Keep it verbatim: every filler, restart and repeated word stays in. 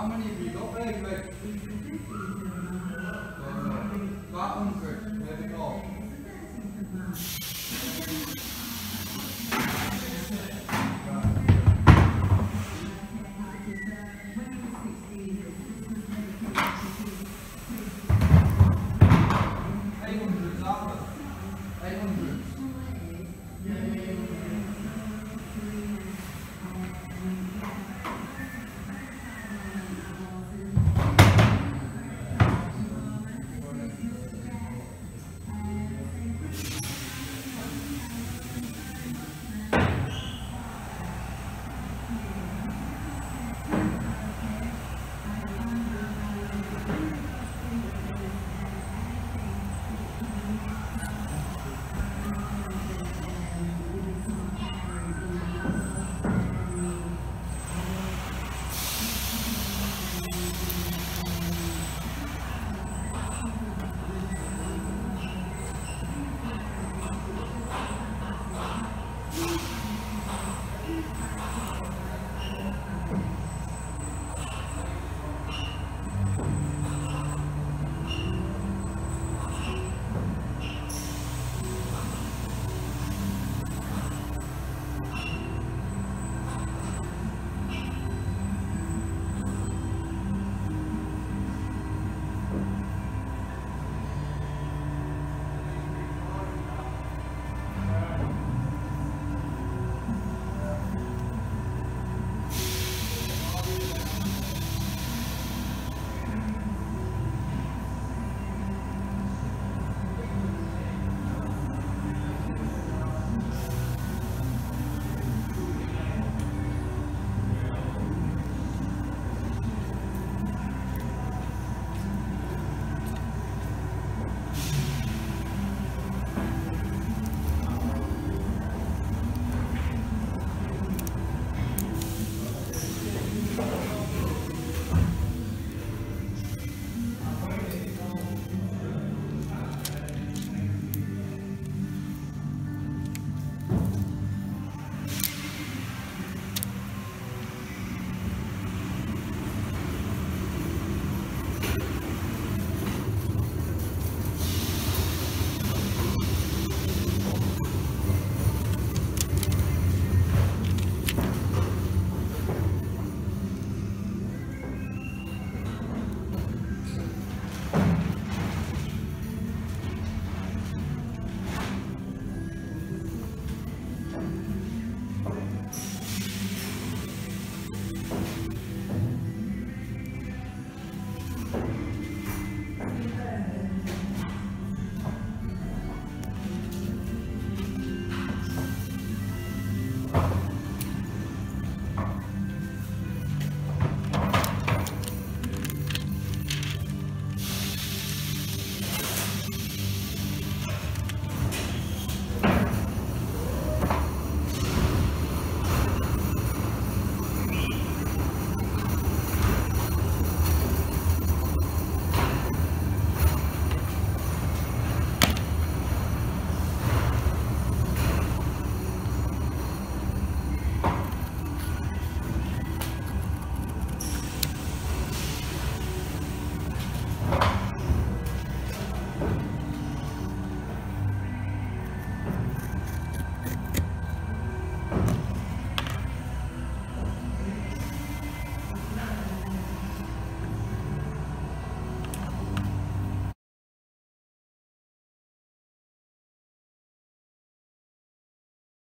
how many we got? Like,